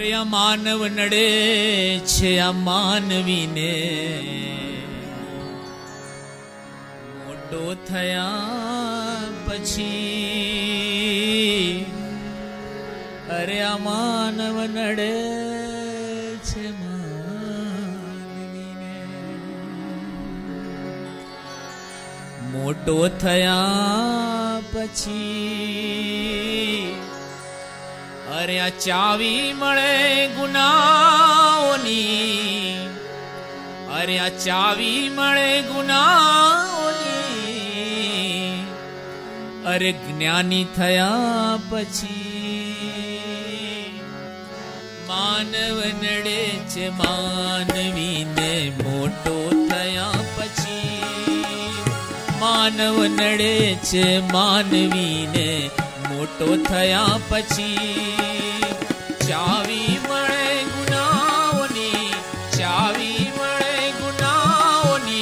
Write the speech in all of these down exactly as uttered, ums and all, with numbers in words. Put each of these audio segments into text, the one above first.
अरे आ मानव नड़े छे आ मानवी ने मोटो थया पछी अरे आ मानव नड़े छे मानवी ने मोटो थया पछी अरे आ चावी मळे गुनाओनी अरे आ चावी मळे गुनाओनी अरे ज्ञानी थया पछी मानव नडे छे मानवी ने मोटो थया पछी मानव नडे छे मानवी ने मोटो थया पछी चावी मळे गुनाओनी चावी मळे गुनाओनी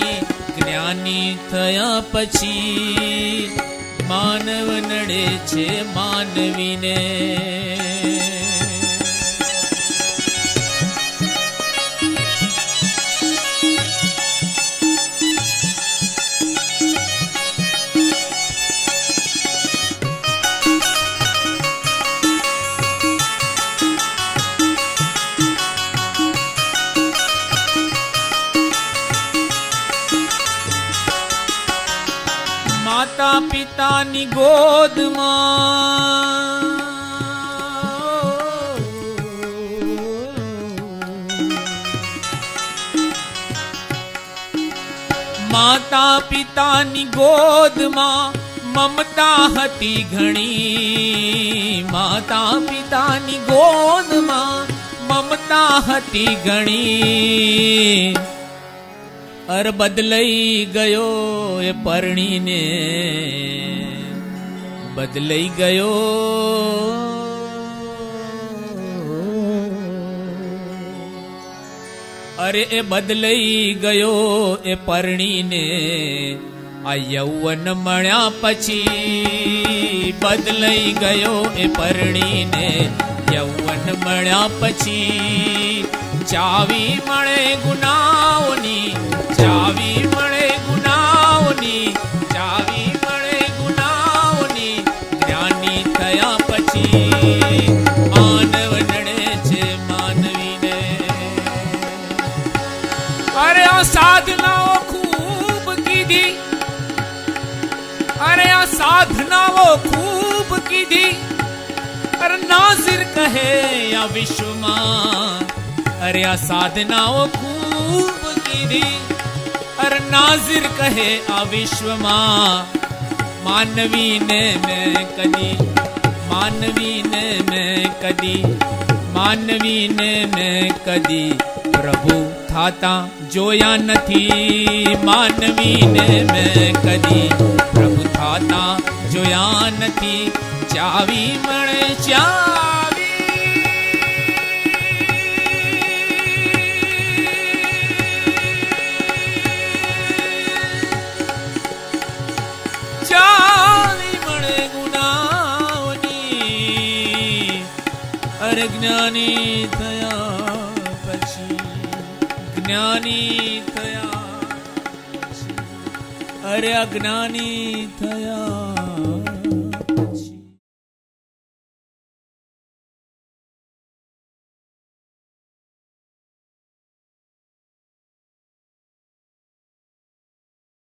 ज्ञानी थया पछी मानव नडे छे मानवी ने माता पिता नी गोद मां माता पिता नी गोद मां ममता हती घणी माता पिता नी गोद मां ममता हती घणी अर बदलई गयो ए परणी ने बदलई गयो अरे ए बदलई गयो ए परणी ने आ यौवन मण्या पछी बदलई गयो ए परणी ने यौवन मण्या पछी चावी मळे गुनाओनी चावी मळे गुनाओनी चावी मळे गुनाओनी ज्ञानी थया पछी मानव नडे छे मानवी ने अरे आ साधनाओ खूब कीधी अरे आ साधनाओ खूब कीधी अरे नाजिर कहे या विश्वमां अरे आ साधनाओ खूब कीधी अर नाजिर कहे आ विश्व मानवी ने मैं कदी मानवी ने मैं कदी मानवी ने मैं कदी प्रभु थाता जोया नथी मानवी ने मैं कदी प्रभु थाता जोया नथी चावी मणे चावी ज्ञानी थया पछी ज्ञानी थया अरे अज्ञानी थया